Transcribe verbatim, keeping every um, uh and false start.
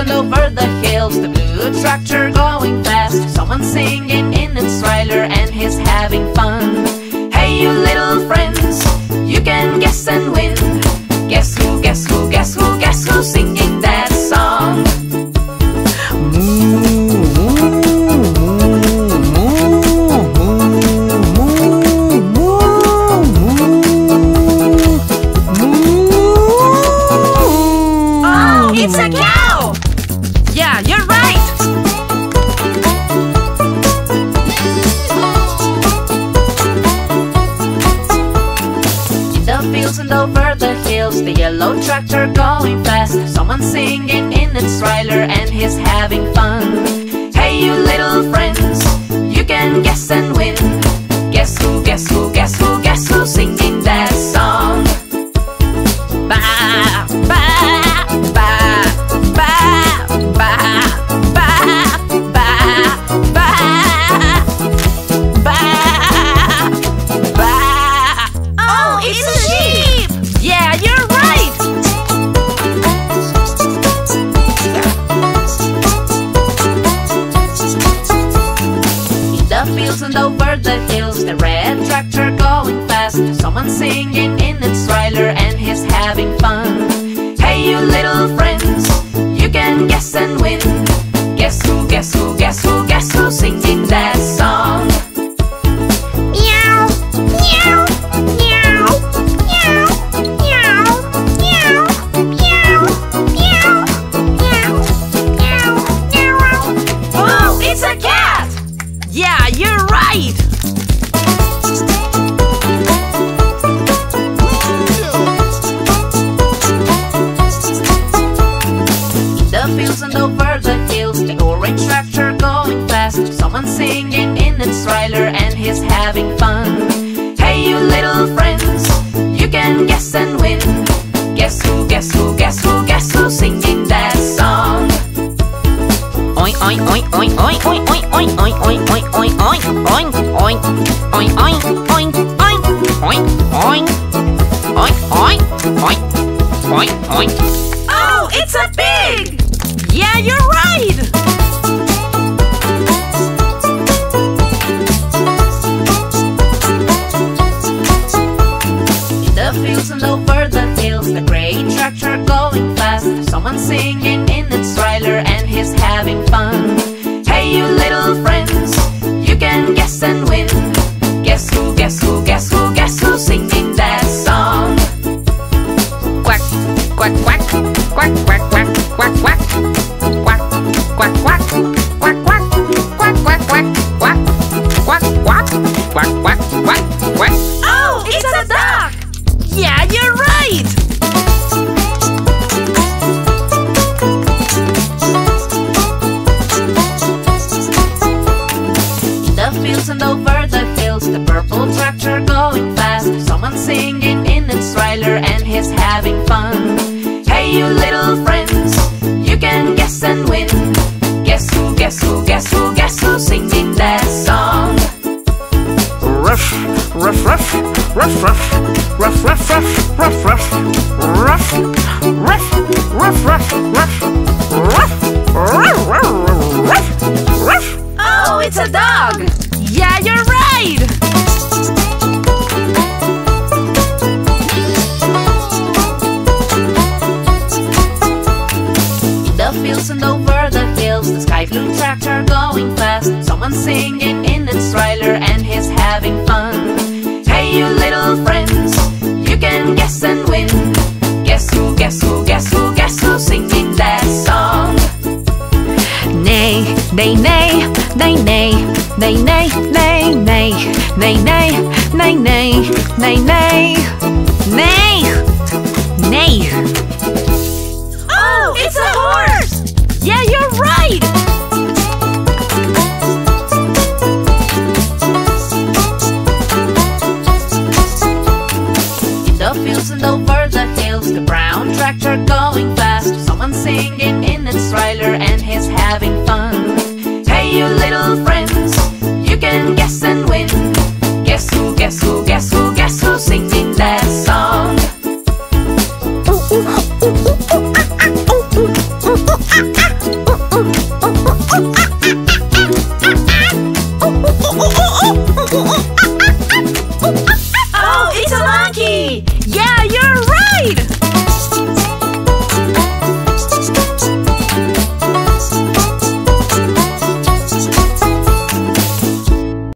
all over the hills, the blue tractor going fast. Someone's singing in its trailer and he's having fun. Hey you little friends, you can guess and win. Guess who, guess who, guess who, guess who's singing that song? It's a cow! Yeah, you're right! In the fields and over the hills, the yellow tractor going fast. Someone's singing in its trailer and he's having fun. Hey you little friends, you can guess and win. Guess who, guess who, guess who, guess who's singing that song? Bah, bah. And over the hills, the red tractor going fast. Someone's singing in its trailer and he's having fun. Hey you little friends, you can guess and win. Guess who, guess who, guess who, guess who's singing that song? Meow, meow, meow, meow, meow, meow, meow, meow, meow, meow, meow, meow. Whoa, it's a cat! Yeah, you're right! In the fields and over the hills, the orange tractor going fast. Someone's singing in its trailer and he's having fun. Hey you little friends, you can guess and win. Guess who, guess who, guess who, guess who's singing that song? Oink, oink, oink, oink, oink, oink, oink, oink, oink, oink, oink, oink, oink, oink, oink, oink, oink, oink, oink, oink, oink, oink, oink, oink, oink. Oh, it's a pig! Yeah, you're right! In the fields and over the hills, the gray tractor going fast. Someone's singing in its trailer and he's having fun. Hey you little friends, you can guess and win. Guess who, guess who, guess who, guess who's singing that song? Quack, quack, quack, quack, quack, quack, quack, quack, quack, quack, quack, quack, quack, quack, quack, quack, quack, quack, quack, quack, quack, quack, quack. Oh, it's a duck! Yeah, you're right! And over the hills, the purple tractor going fast. Someone's singing in its trailer and he's having fun. Hey you little friends, you can guess and win. Guess who, guess who, guess who, guess who's singing that song? Ruff, ruff, ruff, ruff, ruff, ruff, ruff, ruff, ruff, ruff, ruff, ruff, ruff, ruff, ruff, ruff, ruff, ruff, ruff. Oh, it's a dog! Yeah, you're right! In the fields and over the hills, the sky blue tractor going fast. Someone's singing in its trailer and he's having fun. Hey you little friends, you can guess and win. Guess who, guess who, guess who, guess who's singing that song? Nay, nay, nay, nay, nay, nay, nay, nay, nay, nay, nay, nay, nay, nay, nay, nay, nay. Oh, it's a horse! Yeah, you're right! In the fields and over the hills, the brown tractor going fast. Someone's singing in its trailer and he's having fun. Hey you little friends, you can guess and win. Guess who, guess who, guess who, guess who's singing that song? oh, oh, oh.